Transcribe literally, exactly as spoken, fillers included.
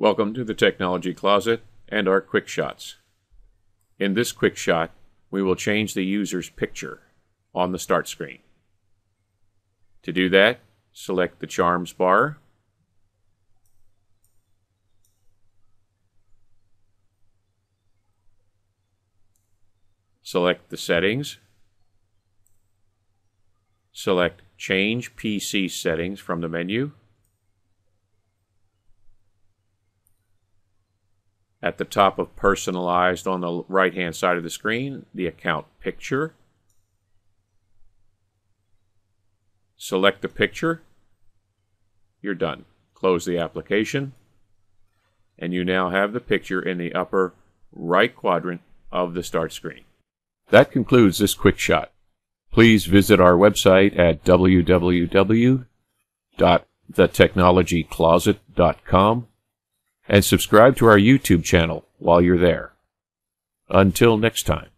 Welcome to the Technology Closet and our Quick Shots. In this Quick Shot, we will change the user's picture on the start screen. To do that, select the Charms bar, select the Settings, select Change P C Settings from the menu. At the top of Personalized on the right-hand side of the screen, the account picture. Select the picture. You're done. Close the application. And you now have the picture in the upper right quadrant of the start screen. That concludes this quick shot. Please visit our website at w w w dot the technology closet dot com. And subscribe to our YouTube channel while you're there. Until next time.